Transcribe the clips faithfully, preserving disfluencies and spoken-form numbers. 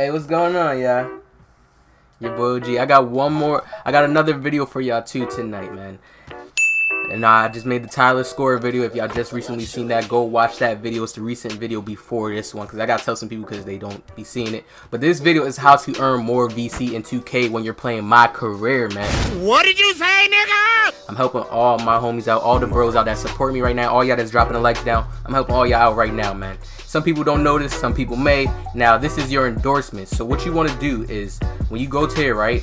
Hey, what's going on, y'all? Your boy G. I got one more. I got another video for y'all too tonight, man. And nah, I just made the Tyler Score video. If y'all just recently seen that, go watch that video. It's the recent video before this one, because I gotta tell some people because they don't be seeing it. But this video is how to earn more V C in two K when you're playing my career, man. What did you say, nigga? I'm helping all my homies out, all the bros out that support me right now, all y'all that's dropping the likes down. I'm helping all y'all out right now, man. Some people don't notice, some people may. Now, this is your endorsement. So what you want to do is, when you go to here, right,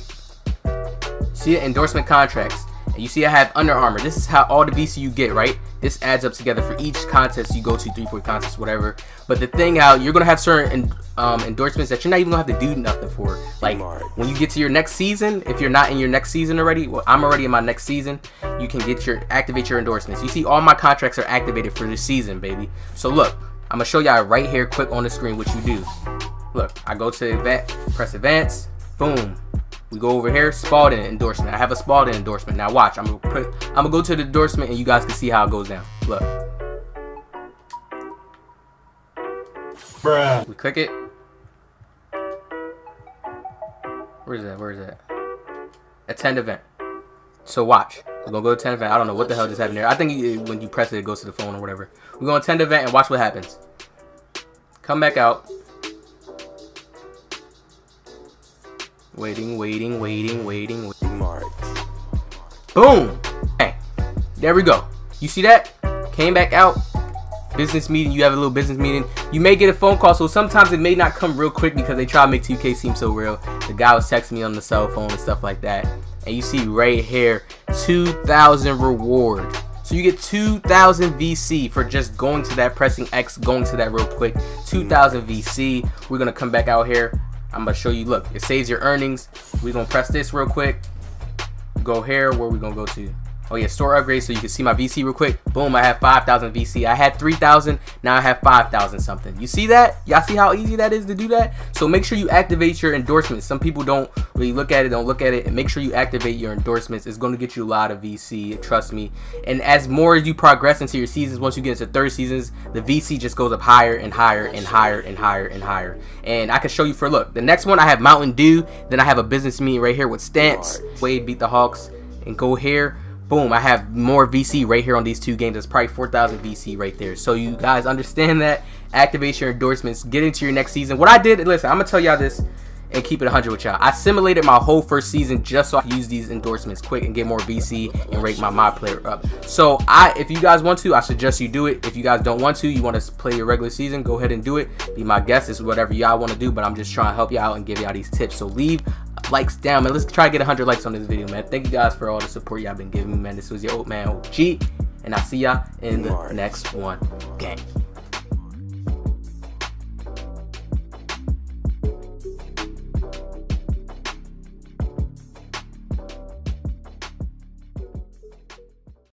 see it, endorsement contracts. You see I have Under Armour. This is how all the V C you get, right? This adds up together for each contest you go to, three, four contests, whatever. But the thing out, you're going to have certain um, endorsements that you're not even going to have to do nothing for. Like, when you get to your next season, if you're not in your next season already, well, I'm already in my next season, you can get your activate your endorsements. You see, all my contracts are activated for this season, baby. So look, I'm going to show y'all right here, quick on the screen, what you do. Look, I go to event, press advance, boom. We go over here, Spalding endorsement. I have a Spalding endorsement. Now watch, I'm gonna put, I'm gonna go to the endorsement and you guys can see how it goes down. Look, bruh. We click it. Where is that? Where is that? Attend event. So watch. We're gonna go to attend event. I don't know what the hell just happened there. I think you, when you press it, it goes to the phone or whatever. We're gonna attend event and watch what happens. Come back out. Waiting, waiting, waiting, waiting, waiting. Mark. Boom. Hey, there we go. You see that? Came back out. Business meeting. You have a little business meeting. You may get a phone call, so sometimes it may not come real quick because they try to make two K seem so real. The guy was texting me on the cell phone and stuff like that. And you see right here, two thousand reward. So you get two thousand V C for just going to that, pressing X, going to that real quick. two thousand V C. We're gonna come back out here. I'm gonna show you, look, it saves your earnings. We're gonna press this real quick. Go here, where we gonna go to? Oh yeah, store upgrade, so you can see my V C real quick. Boom, I have five thousand V C. I had three thousand, now I have five thousand something. You see that? Y'all see how easy that is to do that? So make sure you activate your endorsements. Some people don't really look at it, don't look at it, and make sure you activate your endorsements. It's gonna get you a lot of V C, trust me. And as more as you progress into your seasons, once you get into third seasons, the V C just goes up higher and higher and higher and higher and higher. And I can show you for, look, the next one I have Mountain Dew, then I have a business meeting right here with Stance, Wade beat the Hawks, and go here. Boom, I have more V C right here on these two games. That's probably four thousand V C right there. So you guys understand that. Activate your endorsements. Get into your next season. What I did, listen, I'm going to tell y'all this and keep it one hundred with y'all. I simulated my whole first season just so I could use these endorsements quick and get more V C and rank my my player up. So I, if you guys want to, I suggest you do it. If you guys don't want to, you want to play your regular season, go ahead and do it. Be my guest. It's whatever y'all want to do, but I'm just trying to help y'all out and give y'all these tips. So leave likes down, man. Let's try to get one hundred likes on this video, man. Thank you guys for all the support y'all been giving me, man. This was your old man O G, and I'll see y'all in the next one. Gang.